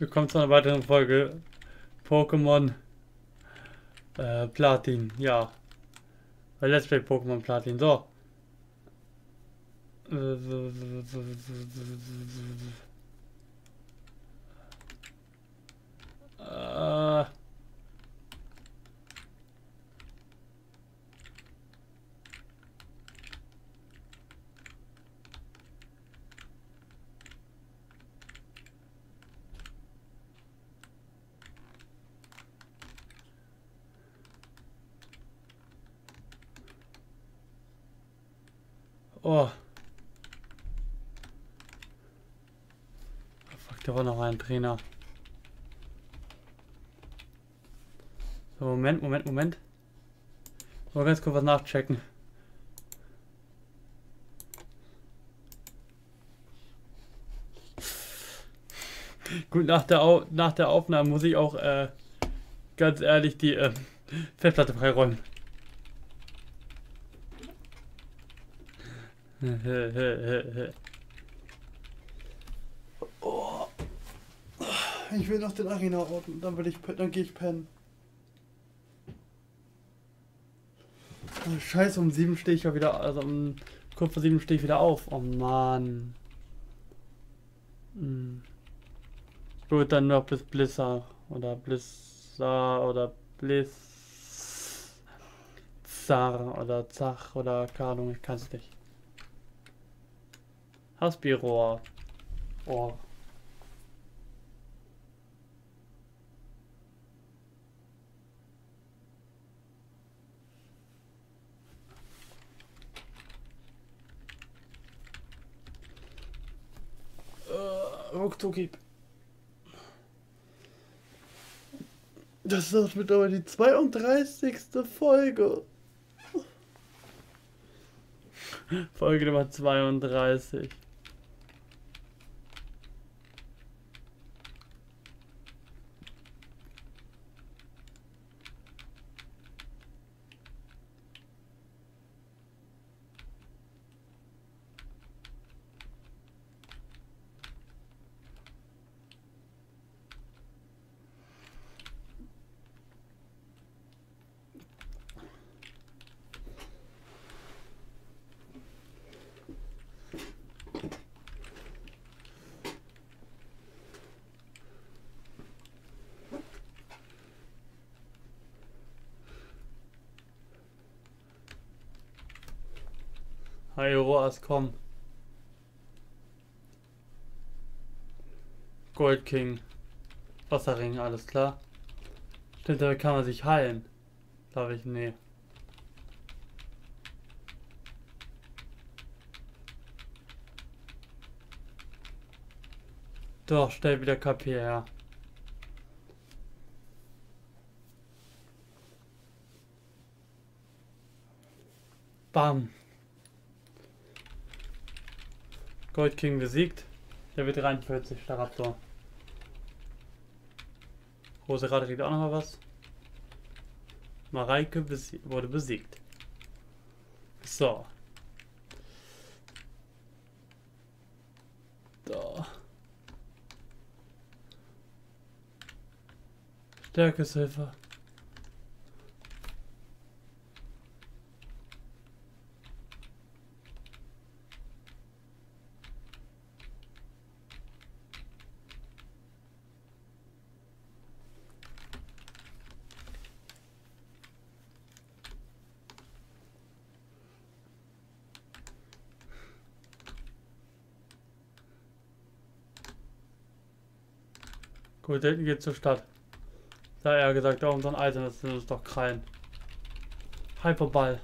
Willkommen zu einer weiteren Folge Pokémon Platin. Ja. Let's Play Pokémon Platin. So. Oh. Fuck, da war noch ein Trainer. So, Moment. So, ganz kurz was nachchecken. Gut, nach der Aufnahme muss ich auch ganz ehrlich die Festplatte freiräumen. Oh. Ich will noch den Arena-Ort und dann gehe ich pennen. Oh, Scheiße, um 7 stehe ich ja wieder, also um kurz vor 7 stehe ich wieder auf. Oh Mann. Gut, dann noch bis Blizzar oder Zach oder keine Ahnung, ich kann es nicht. Haspirohr. Oh. Ruckzuck. Das ist mittlerweile die 32. Folge. Folge Nummer 32. Aerodactyl, komm. Gold King. Wasserring, alles klar. Stimmt, damit kann man sich heilen. Glaube ich, nee. Doch, stell wieder KP her. Bam. Gold King besiegt, der wird 43, Staraptor. Roserade kriegt auch nochmal was. Mareike wurde besiegt. So. Da. Stärke Silver. Gut, hinten geht zur Stadt. Da hat er gesagt, da unser Eisen, das sind uns doch Krallen. Hyperball.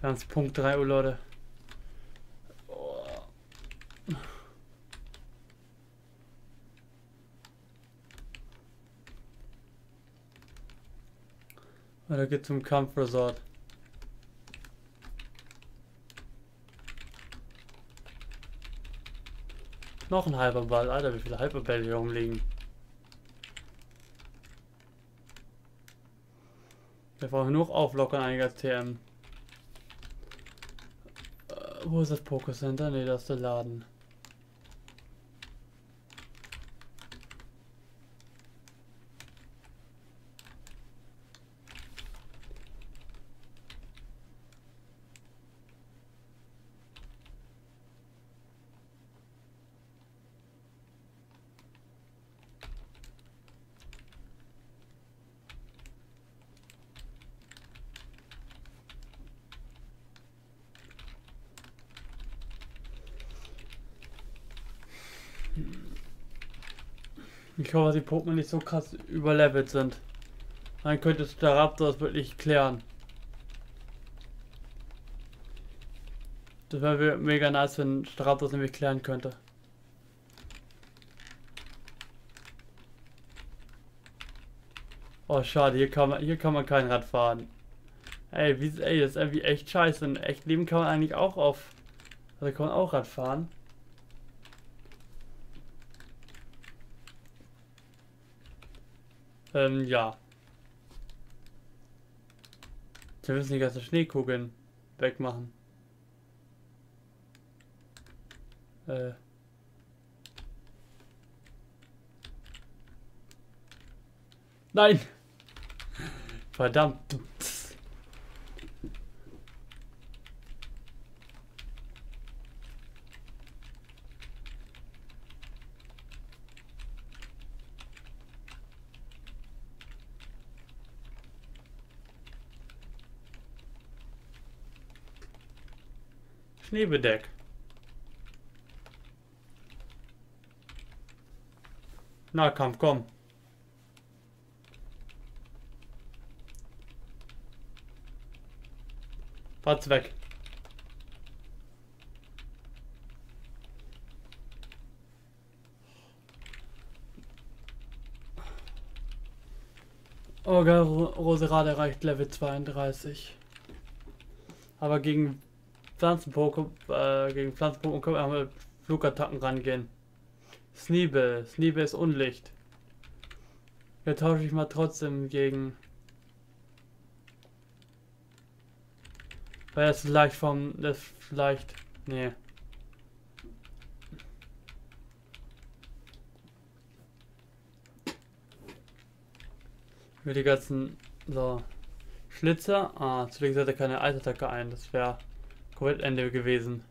Ganz Punkt 3 Uhr, Leute. Oh. Da geht zum Kampfresort. Noch ein Hyperball, Alter, wie viele Hyperbälle hier rumliegen. Wir brauchen genug Auflockern einiger TM. Wo ist das Poké Center? Ne, das ist der Laden. Ich hoffe, dass die Pokémon nicht so krass überlevelt sind. Dann könnte Staraptor das wirklich klären. Das wäre mega nice, wenn Staraptor das nämlich klären könnte. Oh schade, hier kann man kein Rad fahren. Ey, das ist irgendwie echt scheiße. In echt Leben kann man eigentlich auch kann man auch Rad fahren. Ja. Wir müssen die ganzen Schneekugeln wegmachen. Nein! Verdammt! Schneebedeck. Nahkampf, komm. Fahrt's weg. Oh geil, Roserade erreicht Level 32. Aber gegen Pflanzen-Pokémon können wir auch mit Flugattacken rangehen. Sniebel. Sniebel ist Unlicht. Ja, tausche ich mal trotzdem gegen... Weil das vielleicht vom... Das vielleicht... Nee. Mit die ganzen... So. Schlitzer. Ah, deswegen setzt er keine Eisattacke ein. Das wäre... Ende gewesen.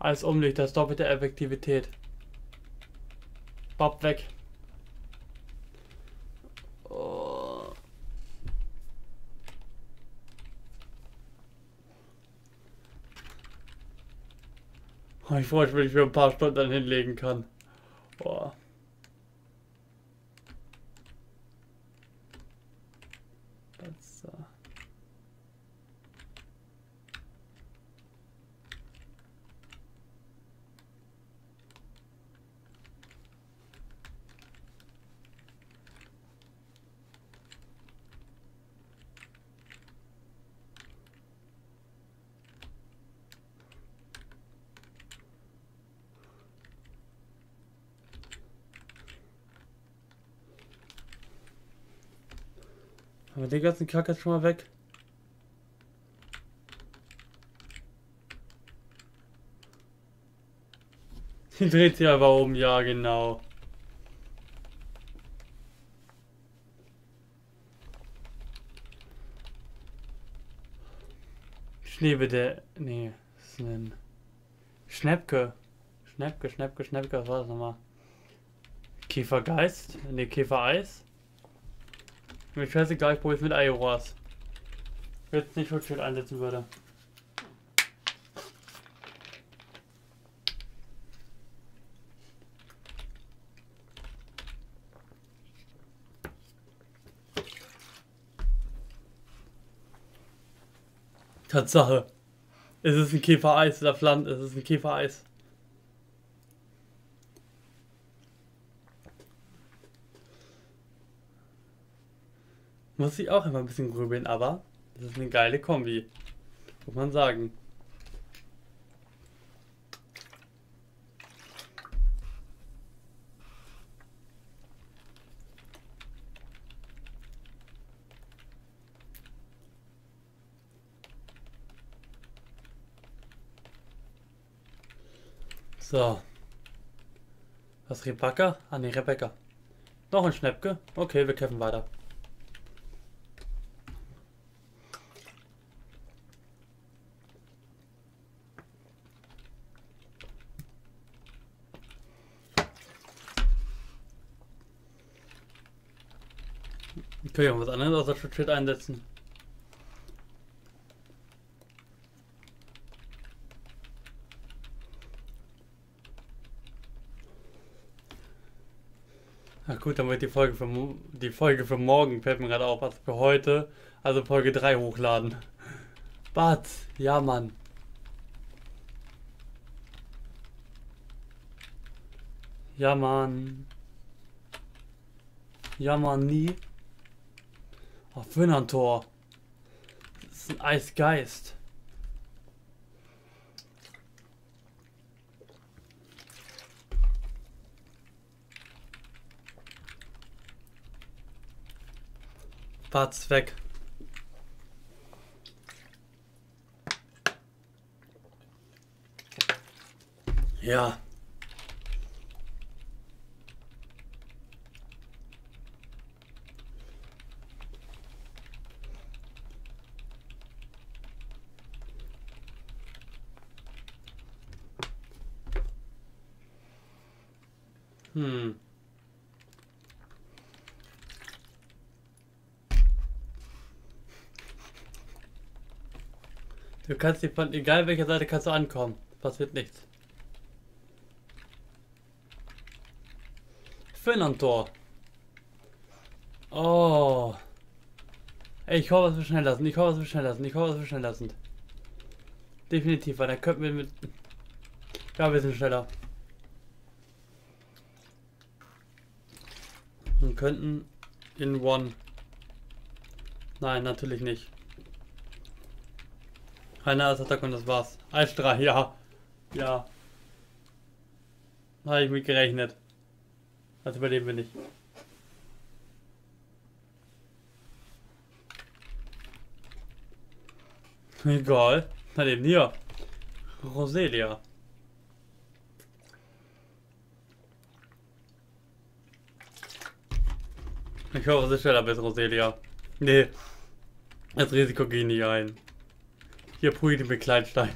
Als Umlicht, das doppelte Effektivität. Bob weg. Oh. Ich freue mich, wenn ich für ein paar Stunden dann hinlegen kann. Oh. Aber den ganzen Kack jetzt schon mal weg. Die dreht sich aber um, ja genau. Schneebelle, nee, das ist ein Schnäbück. Schnäbück, was war das nochmal? Käfergeist? Ne, Käfereis? Mir scheißegal, ich probiere es mit Aerodactyl. Wenn ich nicht Schutzschild einsetzen würde. Tatsache. Es ist ein Käfereis oder Pflanzen, es ist ein Käfereis. Muss ich auch immer ein bisschen grübeln, aber das ist eine geile Kombi, muss man sagen. So. Was, Rebecca? Ah ne, Rebecca. Noch ein Schnäbke? Okay, wir kämpfen weiter. Können wir auch was anderes außer Schutzschild einsetzen. Na gut, dann wird die Folge für morgen, fällt mir gerade auf, also für heute, also Folge 3 hochladen. Batz, ja Mann. Ja Mann. Ja Mann, nie. Oh, Finnantor. Das ist ein Eisgeist. Batz, weg. Ja. Du kannst die von egal welcher Seite kannst du ankommen. Passiert nichts. Finnantor. Oh. Ey, ich hoffe, dass wir schnell lassen. Ich hoffe, dass wir schnell lassen. Ich hoffe, dass wir schnell lassen. Definitiv, weil da könnten wir mit. Ja, wir sind schneller. Und könnten in One. Nein, natürlich nicht. Einer ist Attack und das war's. Eisstrahl, ja. Ja. Habe ich mit gerechnet. Das überleben wir nicht. Egal. Dann eben hier. Roserade. Ich hoffe, es ist schneller bis Roserade. Nee. Das Risiko gehe ich nicht ein. Hier prügelt mit Kleinstein.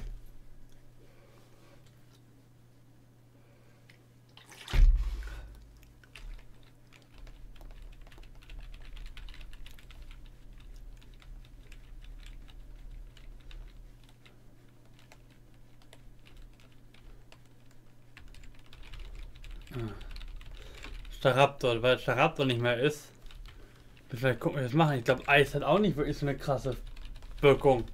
Staraptor, weil Staraptor nicht mehr ist. Vielleicht gucken wir das machen. Ich glaube, Eis hat auch nicht wirklich so eine krasse Wirkung.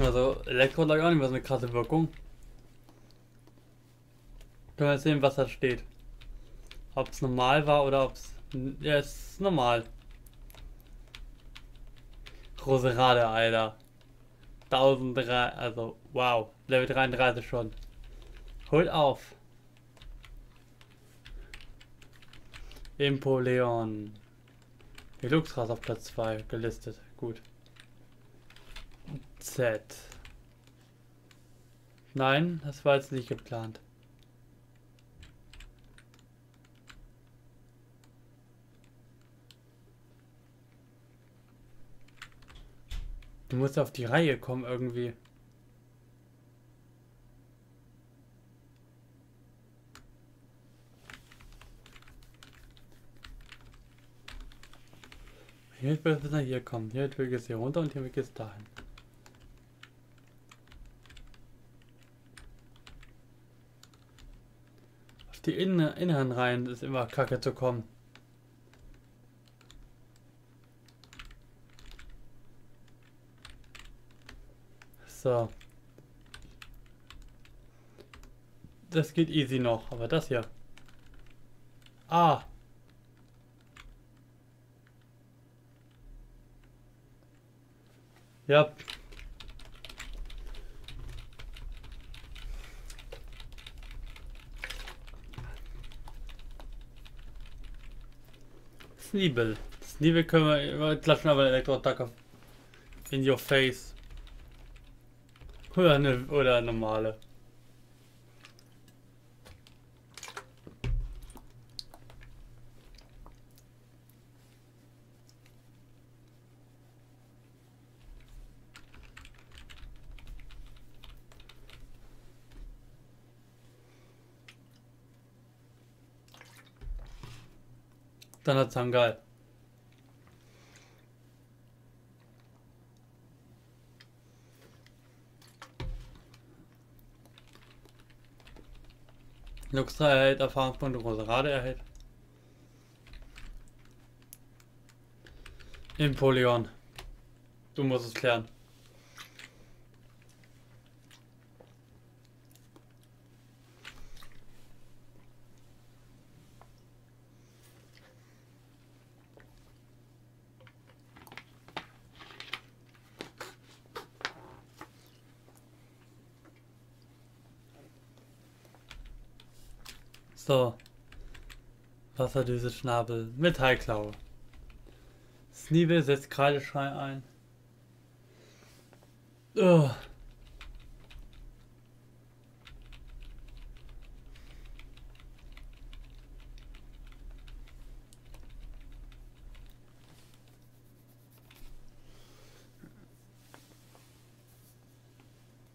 Also Elektro hat auch nicht mehr so eine krasse Wirkung. Können wir jetzt sehen, was da steht. Ob es normal war oder ob es... Ja, es ist normal. Roserade, Alter. 1003, also wow. Level 33 schon. Holt auf. Empoleon. Die Luxray auf Platz 2 gelistet. Gut. Z. Nein, das war jetzt nicht geplant. Du musst auf die Reihe kommen irgendwie. Hier wird es nach hier kommen. Hier wird es hier runter und hier wird es dahin. Auf die inneren Reihen ist immer kacke zu kommen. So. Das geht easy noch, aber das hier. Ah. Ja. Schneebelle. Schneebelle können wir immer klatschen, aber Elektroattacke. In your face. Oder eine normale. Dann hat's dann geil. Luxray erhält Erfahrungspunkte, Roserade erhält. Empoleon. Du musst es klären. So. Wasserdüse Schnabel. Metallklaue. Schneebelle setzt Kreideschein ein. Ugh.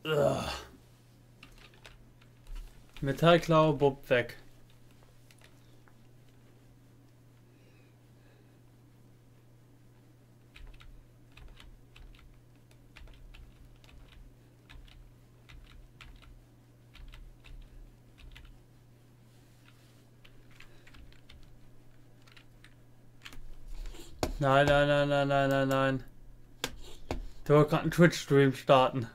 Ugh. Metallklaue, Bub weg. Nein, nein, nein, nein, nein, nein, nein. Ich wollte gerade einen Twitch-Stream starten.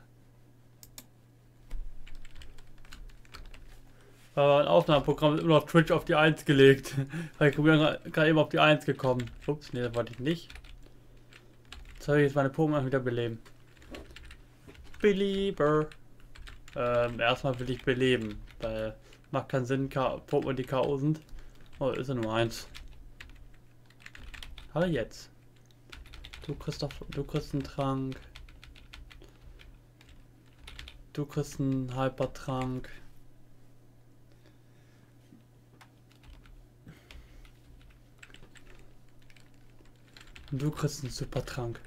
Weil mein Aufnahmeprogramm ist immer noch Twitch auf die 1 gelegt. Weil ich gerade eben auf die 1 gekommen. Ups, nee, das wollte ich nicht. Jetzt habe ich jetzt meine Pokémon wieder beleben. Belieber. Erstmal will ich beleben. Weil macht keinen Sinn, Pokémon die K.O. sind. Oh, ist ja nur 1. Hallo jetzt. Du kriegst, einen Trank. Du kriegst einen Hypertrank. Und du kriegst einen Supertrank.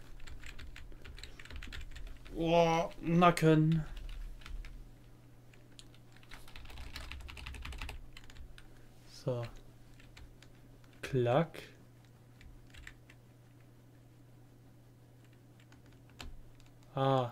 Oh, Nacken. So. Klack. Ah.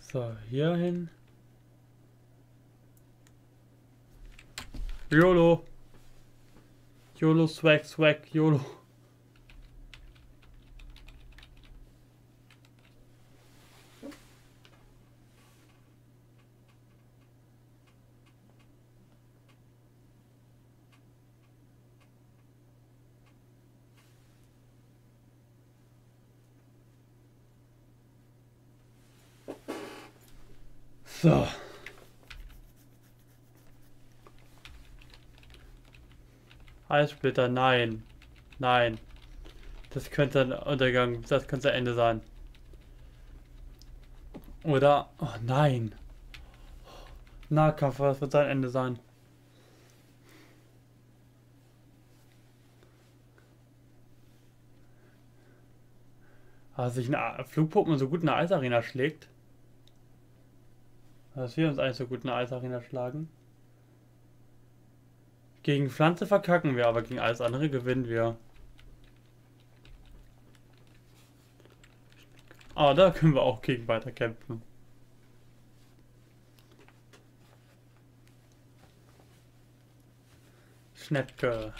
So, hier hin. YOLO. YOLO, Swag, Swag, YOLO. So. Eissplitter, nein. Nein. Das könnte ein Untergang, das könnte ein Ende sein. Oder? Oh nein. Nahkampf, das wird sein Ende sein. Also sich ein Flugpokémon so gut in der Eisarena schlägt. Dass wir uns eigentlich so gut in der Eisarena schlagen. Gegen Pflanze verkacken wir, aber gegen alles andere gewinnen wir. Aber da können wir auch gegen weiterkämpfen. Schnäbück.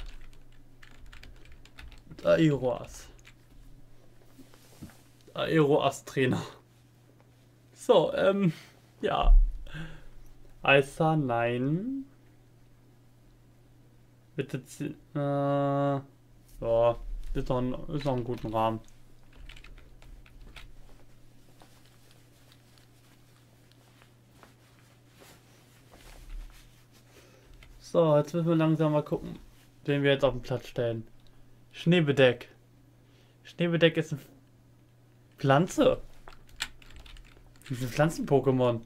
Aerodactyl-Trainer. So, ja. Eisa, nein. Bitte so, ist noch einen guten Rahmen. So, jetzt müssen wir langsam mal gucken, den wir jetzt auf den Platz stellen. Schneebedeck. Schneebedeck ist eine Pflanze. Das ist ein Pflanzen-Pokémon.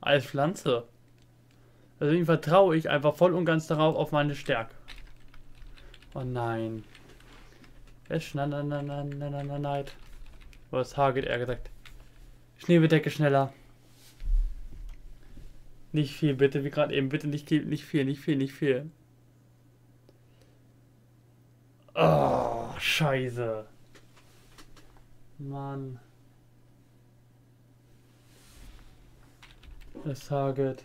Als Pflanze. Deswegen vertraue ich einfach voll und ganz darauf, auf meine Stärke. Oh nein. Schneid. Oder das Haar geht eher gesagt. Schneebedecke schneller. Nicht viel, bitte, wie gerade eben. Bitte nicht viel. Oh, scheiße. Mann. Das Target.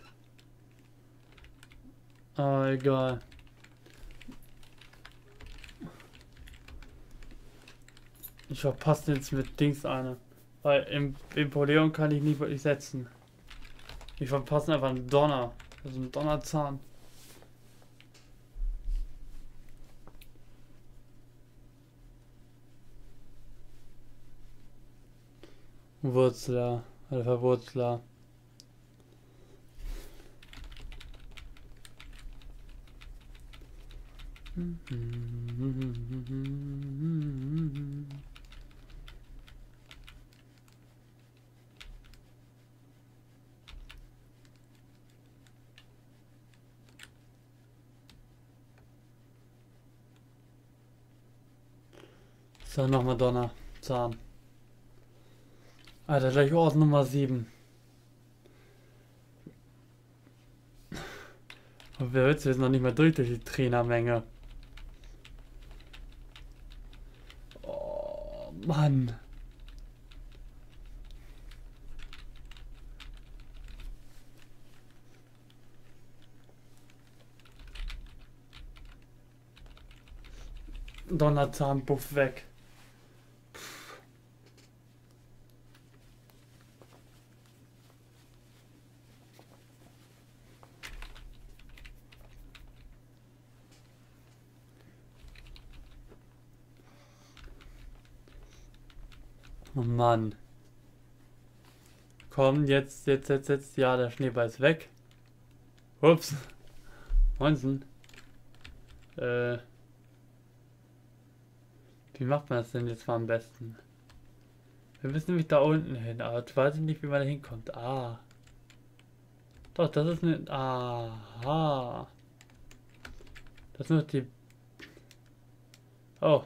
Oh, egal. Ich verpasse jetzt mit Dings eine. Weil im Empoleon kann ich nicht wirklich setzen. Ich verpasse einfach einen Donner. Das ist ein Donnerzahn. Wurzler. Oder Verwurzler. So, nochmal Donner. Zahn. Alter, gleich Ort Nummer 7. Und wer willst du jetzt noch nicht mal durch die Trainermenge? Oh, Mann. Donnerzahnbuff weg. Oh Mann. Komm, jetzt. Ja, der Schneeball ist weg. Ups. Wahnsinn. Wie macht man das denn jetzt mal am besten? Wir müssen nämlich da unten hin, aber ich weiß nicht, wie man da hinkommt. Ah. Doch, das ist eine... Aha. Das sind doch die... Oh.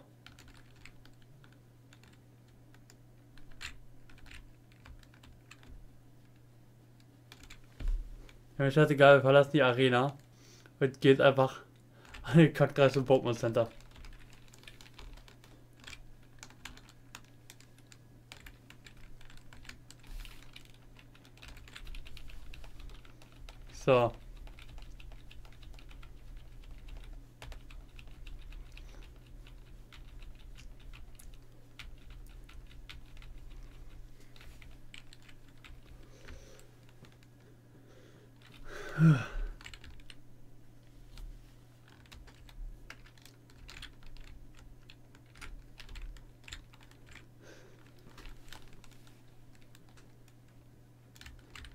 Ja, mir scheißegal, wir verlassen die Arena und geht einfach an den Kackdreis zum Pokémon Center. So.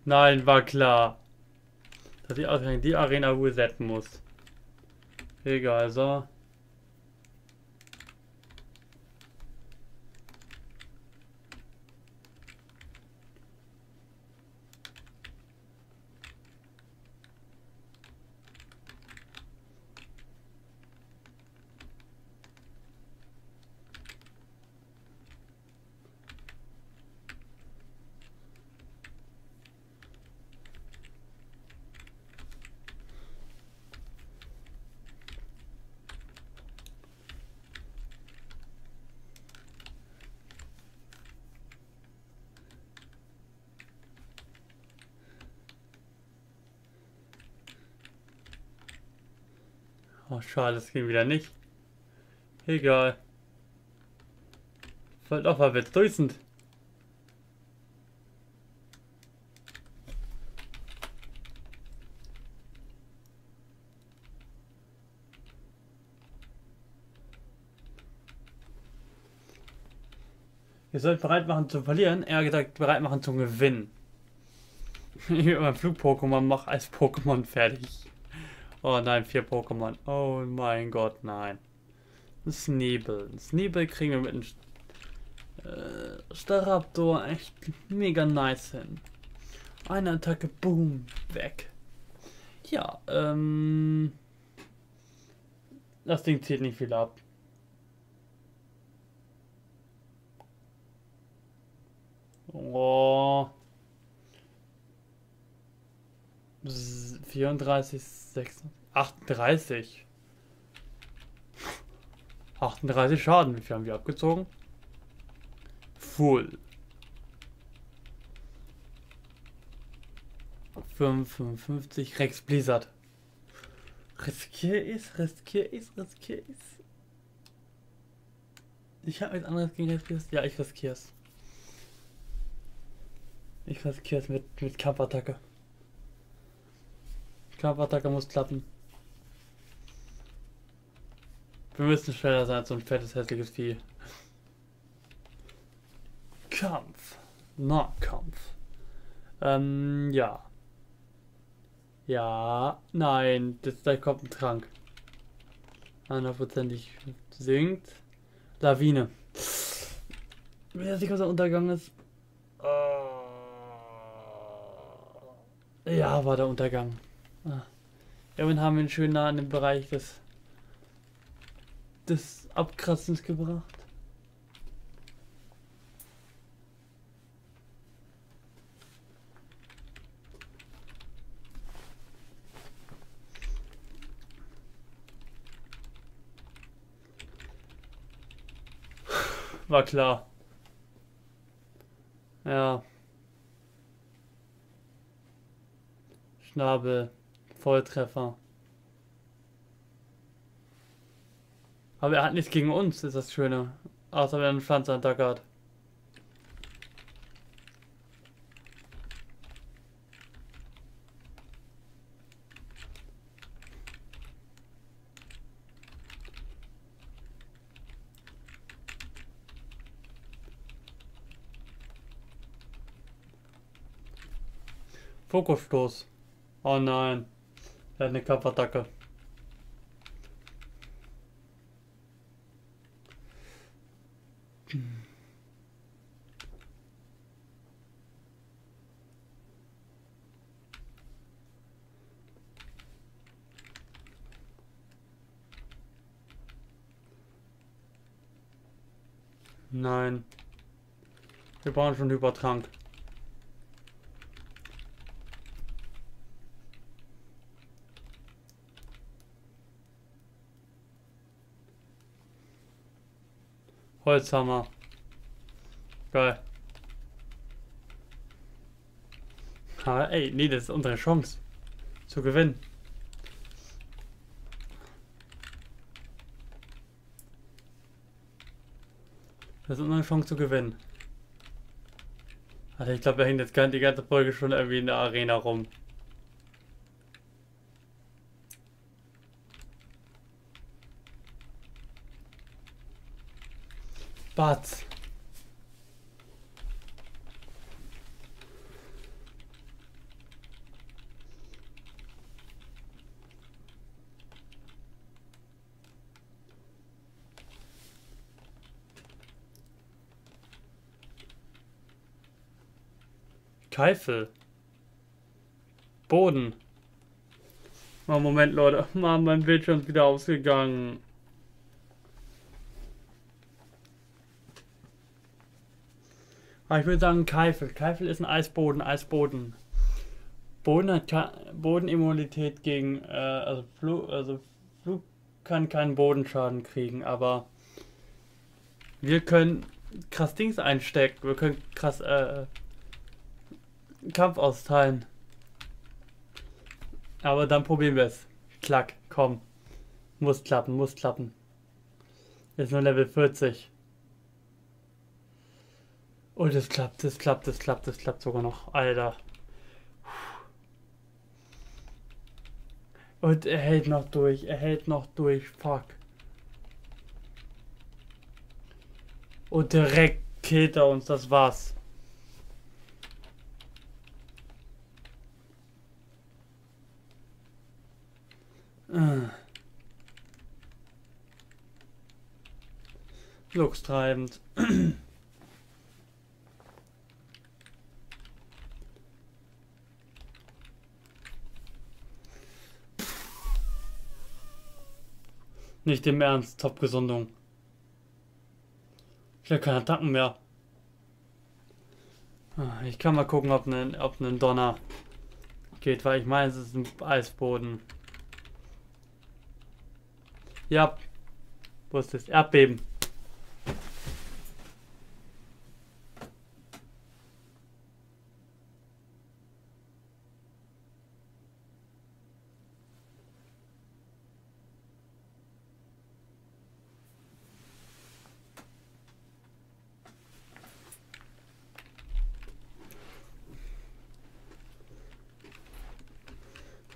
Nein, war klar, dass ich ausgerechnet die Arena resetten muss. Egal, so. Oh, schade, das ging wieder nicht. Egal. Wollt auch mal wird's dutzend. Ihr sollt bereit machen zu verlieren, eher gesagt bereit machen zum Gewinnen. Ich will mein Flug-Pokémon machen als Pokémon fertig. Oh nein, 4 Pokémon. Oh mein Gott, nein. Sniebel. Sniebel kriegen wir mit einem Staraptor echt mega nice hin. Eine Attacke, boom, weg. Ja, Das Ding zieht nicht viel ab. Oh. 34, 36, 38. 38 Schaden. Wie viel haben wir abgezogen? Full. 5,55 Rex Blizzard. Riskier es. Ich habe nichts anderes gegen Rex Blizzard. Ja, ich riskiere es. Ich riskiere es mit Kampfattacke. Kampfattacke muss klappen. Wir müssen schneller sein als so ein fettes, hässliches Vieh. Kampf. Nahkampf. Ja. Ja, nein, da kommt ein Trank. 100%ig sinkt. Lawine. Wenn das nicht unser Untergang ist. Ja, war der Untergang. Ah. Immerhin haben wir ihn schön nah an den Bereich des Abkratzens gebracht. War klar. Ja. Schnäbel. Volltreffer. Aber er hat nichts gegen uns, ist das Schöne. Außer wenn er einen Pflanzenattack hat. Fokusstoß. Oh nein. Er hat eine Kampfattacke. Nein. Wir brauchen schon Hypertrank. Holzhammer. Geil. Aber ey, nee, das ist unsere Chance zu gewinnen. Das ist unsere Chance zu gewinnen. Also ich glaube, da hängt jetzt die ganze Folge schon irgendwie in der Arena rum. Batz. Keifel. Boden. Oh, Moment, Leute. Mann, mein Bildschirm ist wieder ausgegangen. Ich würde sagen Keifel. Keifel ist ein Eisboden. Boden hat Bodenimmunität gegen, Flug kann keinen Bodenschaden kriegen, aber wir können krass Dings einstecken. Wir können krass Kampf austeilen. Aber dann probieren wir es. Klack, komm. Muss klappen, muss klappen. Ist nur Level 40. Und es klappt, es klappt sogar noch, Alter. Und er hält noch durch, fuck. Und direkt killt er uns, das war's. Glückstreibend. Nicht im Ernst, Top-Gesundung. Ich habe keine Attacken mehr. Ich kann mal gucken, ob ein Donner geht, weil ich meine, es ist ein Eisboden. Ja, wo ist das? Erdbeben.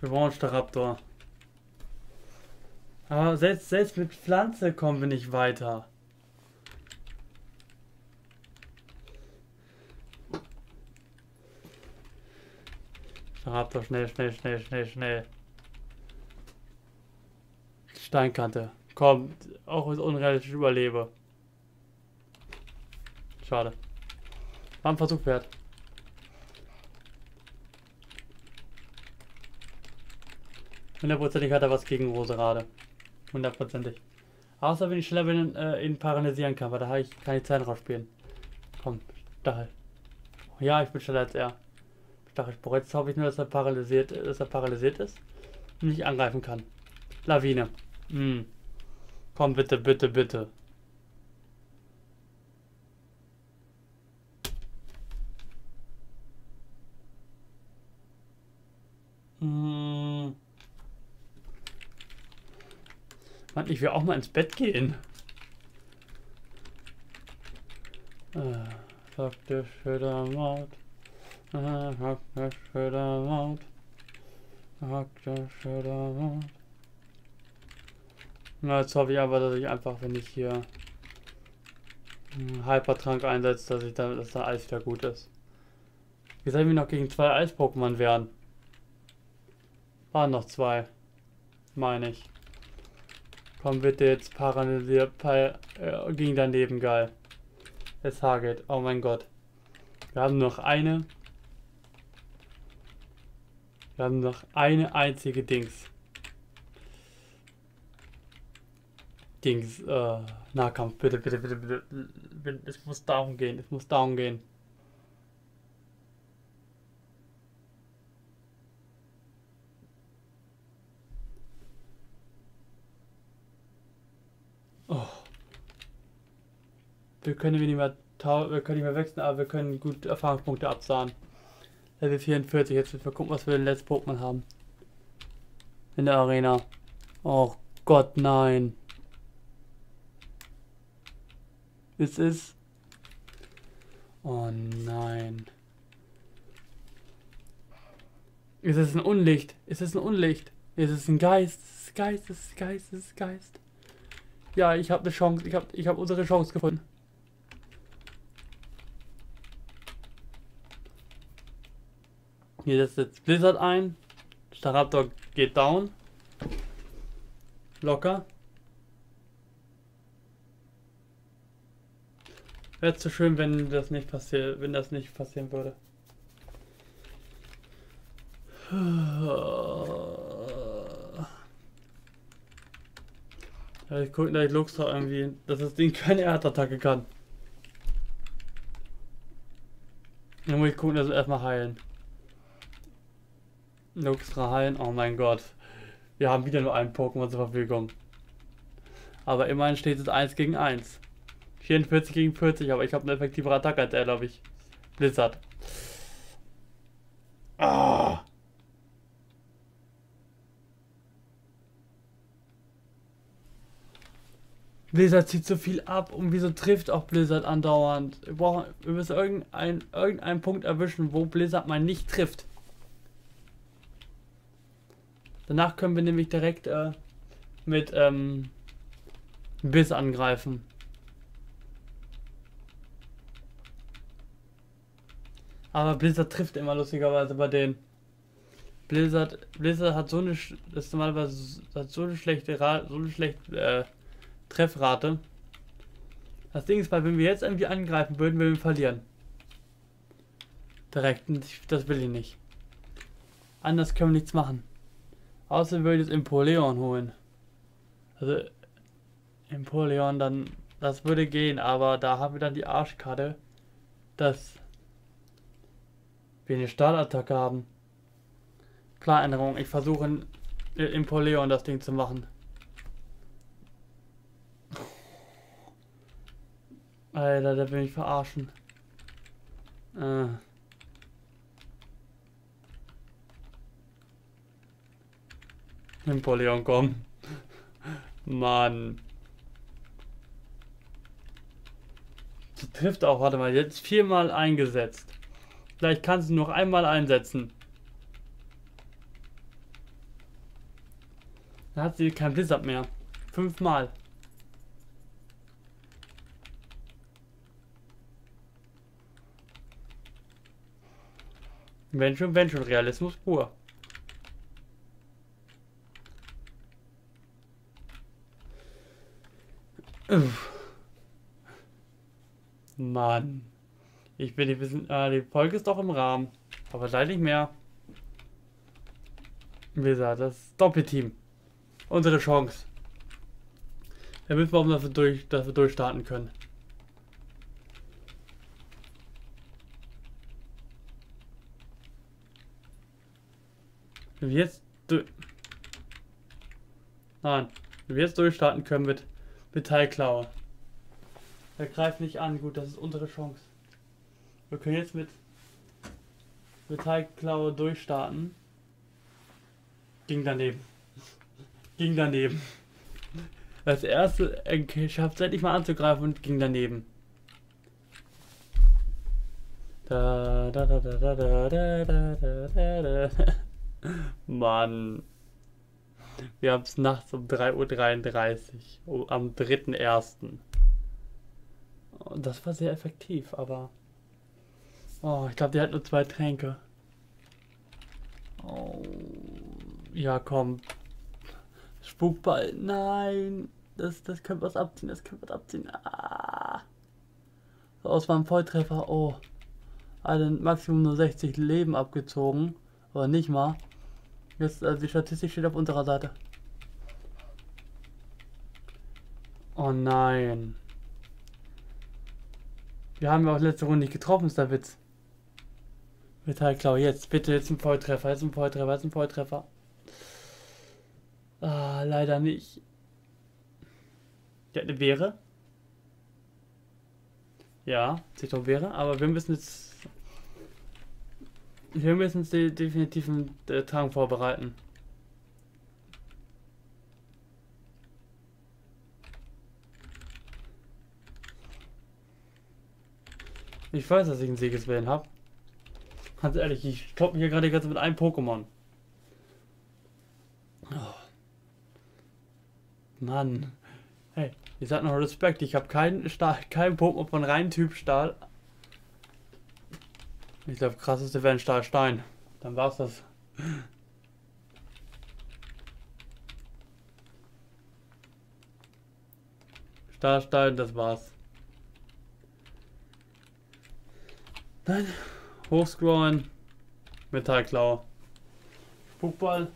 Wir brauchen Staraptor. Aber selbst mit Pflanze kommen wir nicht weiter. Staraptor, schnell. Steinkante. Komm, auch wenn es unrealistisch überlebe. Schade. War ein Versuch wert. Hundertprozentig hat er was gegen Roserade. Hundertprozentig. Außer wenn ich schneller bin, ihn paralysieren kann, weil da kann ich Zeit rausspielen. Komm, Stachel. Ja, ich bin schneller als er. Stachelspruch. Jetzt hoffe ich nur, dass er paralysiert ist und nicht angreifen kann. Lawine. Komm, bitte. Mann, ich will auch mal ins Bett gehen. Sagt der Schödermaut. Sagt der Schödermaut. Sagt der Schödermaut. Na, jetzt hoffe ich aber, dass ich einfach, wenn ich hier einen Hypertrank einsetze, dass der Eis wieder gut ist. Wie sollen wir noch gegen zwei Eis-Pokémon werden? Waren noch zwei. Meine ich. Komm bitte jetzt paralysiert ging daneben, geil. Es hagelt, oh mein Gott. Wir haben noch eine. Wir haben noch eine einzige Dings, Nahkampf, bitte. Es muss down gehen, Wir können nicht mehr wechseln, aber wir können gut Erfahrungspunkte absahen. Level 44, jetzt müssen wir gucken, was wir den letzten Pokémon haben. In der Arena. Oh Gott, nein. Es ist... Oh nein. Es ist ein Unlicht. Es ist ein Geist. Es ist Geist. Ja, ich habe eine Chance. Ich hab unsere Chance gefunden. Hier setzt jetzt Blizzard ein. Staraptor geht down. Locker. Wäre zu schön, wenn das nicht passiert, wenn das nicht passieren würde. Ja, ich gucke, dass ich Luxray irgendwie, dass das Ding keine Erdattacke kann. Dann muss ich gucken, dass wir erstmal heilen. Luxray heilen, oh mein Gott. Wir haben wieder nur einen Pokémon zur Verfügung. Aber immerhin steht es 1 gegen 1. 44 gegen 40, aber ich habe eine effektivere Attacke als er, glaube ich. Blizzard. Ah! Blizzard zieht so viel ab und wieso trifft auch Blizzard andauernd? Wir müssen irgendeinen Punkt erwischen, wo Blizzard mal nicht trifft. Danach können wir nämlich direkt mit Biss angreifen. Aber Blizzard trifft immer lustigerweise bei denen. Blizzard hat so eine schlechte Treffrate. Das Ding ist, weil wenn wir jetzt irgendwie angreifen würden, würden wir verlieren. Direkt, das will ich nicht. Anders können wir nichts machen. Außerdem würde ich das Empoleon holen. Also, Empoleon dann, das würde gehen, aber da haben wir dann die Arschkarte, dass will eine Startattacke haben. Planänderung. Ich versuche in Empoleon das Ding zu machen. Alter, da will ich verarschen. Empoleon, komm. Mann. Das trifft auch, warte mal, jetzt 4-mal eingesetzt. Vielleicht kannst du noch einmal einsetzen. Dann hat sie kein Blizzard mehr. 5-mal. Wenn schon, Realismus pur. Uff. Mann. Ich will nicht wissen, die Folge ist doch im Rahmen. Aber leider nicht mehr. Wie gesagt, das Doppelteam. Unsere Chance. Da müssen wir, dass wir durchstarten können. Wenn wir jetzt durchstarten können mit Teilklaue. Er greift nicht an, gut, das ist unsere Chance. Wir können jetzt mit Teilklaue durchstarten. Ging daneben. Ging daneben. Als erste schafft es endlich mal anzugreifen und ging daneben. Da da da da da da da da da da. Mann. Wir haben es nachts um 3:33 Uhr, am 3.1. Und das war sehr effektiv, aber... Oh, ich glaube, der hat nur 2 Tränke. Oh, ja, komm. Spukball, nein. Das könnte was abziehen, das könnte was abziehen. Ah. So, aus meinem Volltreffer, oh. Also Maximum nur 60 Leben abgezogen. Oder nicht mal. Jetzt, also die Statistik steht auf unserer Seite. Oh nein. Wir haben ja auch letzte Runde nicht getroffen, ist der Witz. Metallklaue, jetzt, bitte, jetzt ein Volltreffer, jetzt ein Volltreffer, jetzt ein Volltreffer. Ah, leider nicht. Der hat eine Beere. Ja, sieht doch Beere, aber wir müssen jetzt... Wir müssen uns definitiv einen Trank vorbereiten. Ich weiß, dass ich einen Siegeswillen habe. Ganz ehrlich, ich klopp mich hier gerade die ganze Zeit mit einem Pokémon. Oh. Mann. Hey, ihr seid noch Respekt. Ich habe keinen Pokémon von reinem Typ Stahl. Ich glaube, krasseste wäre ein Stahlstein. Dann war's das. Stahlstein, das war's. Dann hochscrollen. Metallklaue. Spukball.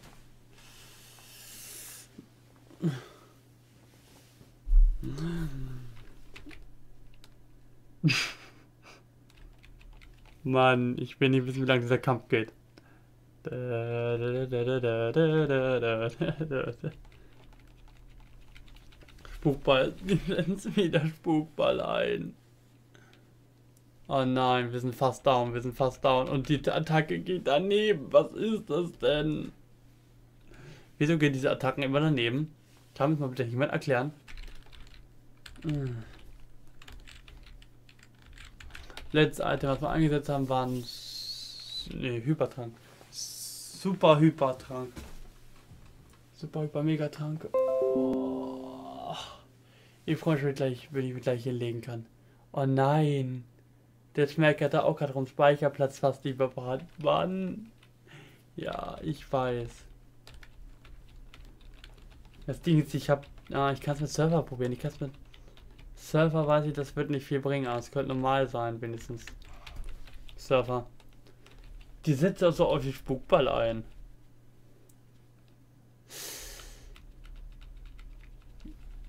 Mann, ich will nicht wissen, wie lange dieser Kampf geht. Spukball, die setzen wieder Spukball ein. Oh nein, wir sind fast down, wir sind fast down. Und die Attacke geht daneben. Was ist das denn? Wieso gehen diese Attacken immer daneben? Kann mir mal bitte jemand erklären? Letztes Item, was wir eingesetzt haben, war ein Hypertrank. Super Hypertrank. Super Hyper Mega Trank. Oh. Ich freue mich gleich, wenn ich mich gleich hier legen kann. Oh nein. Der Schmerker hat da auch gerade rum Speicherplatz fast überbraten. Mann. Ja, ich weiß. Das Ding ist, ich kann es mit Server probieren. Ich kann es mit Surfer, weiß ich, das wird nicht viel bringen, aber es könnte normal sein, wenigstens. Surfer. Die setzt also auf den Spukball ein.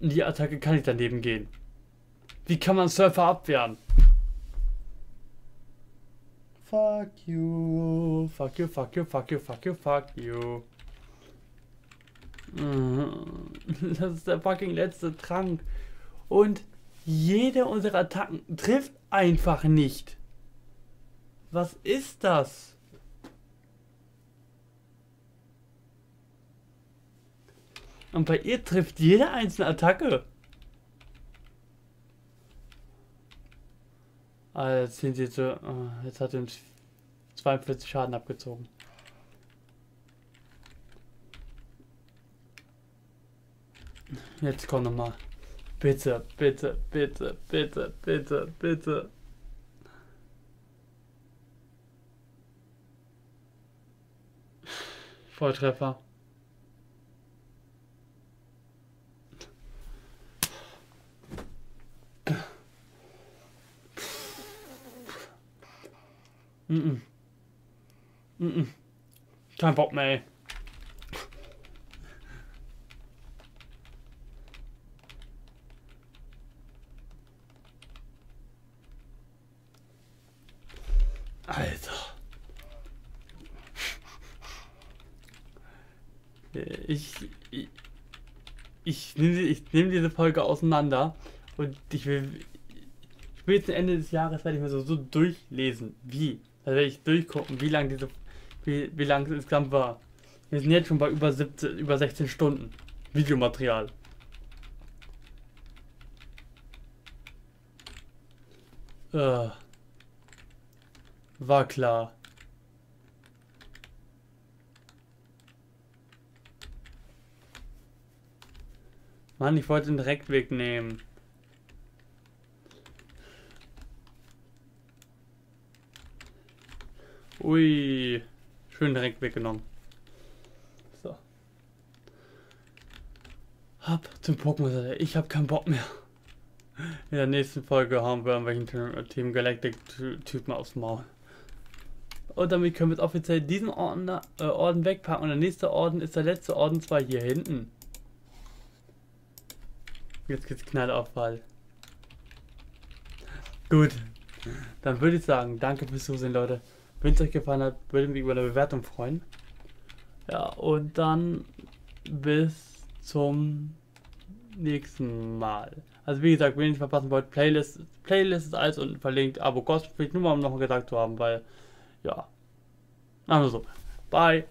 Die Attacke kann nicht daneben gehen. Wie kann man Surfer abwehren? Fuck you. Fuck you, fuck you, fuck you, fuck you, fuck you. Das ist der fucking letzte Trank. Und jede unserer Attacken trifft einfach nicht. Was ist das? Und bei ihr trifft jede einzelne Attacke. Also jetzt sind sie zu. Jetzt hat sie uns 42 Schaden abgezogen. Jetzt komm nochmal. Bitte, bitte, bitte, bitte, bitte, bitte. Volltreffer. Kein Bock mehr, ey. Alter. Ich nehm diese Folge auseinander und ich will jetzt am Ende des Jahres werde ich mir so durchlesen, wie. Da werde ich durchgucken, wie lang wie lang es insgesamt war. Wir sind jetzt schon bei über 16 Stunden Videomaterial. War klar. Mann, ich wollte den Direktweg nehmen. Ui, schön direkt weggenommen. So. Ab zum Pokémon. Ich hab keinen Bock mehr. In der nächsten Folge haben wir irgendwelchen Team Galactic-Typen aufs Maul. Und damit können wir jetzt offiziell diesen Orden wegpacken. Und der nächste Orden ist der letzte Orden, zwar hier hinten. Jetzt geht's knall auf Ball. Gut. Dann würde ich sagen, danke fürs Zusehen, Leute. Wenn es euch gefallen hat, würde ich mich über eine Bewertung freuen. Ja, und dann bis zum nächsten Mal. Also wie gesagt, wenn ihr nicht verpassen wollt, Playlist ist alles unten verlinkt. Abo kostet, nur mal um noch mal gesagt zu haben, weil, ja. Also so. Bye.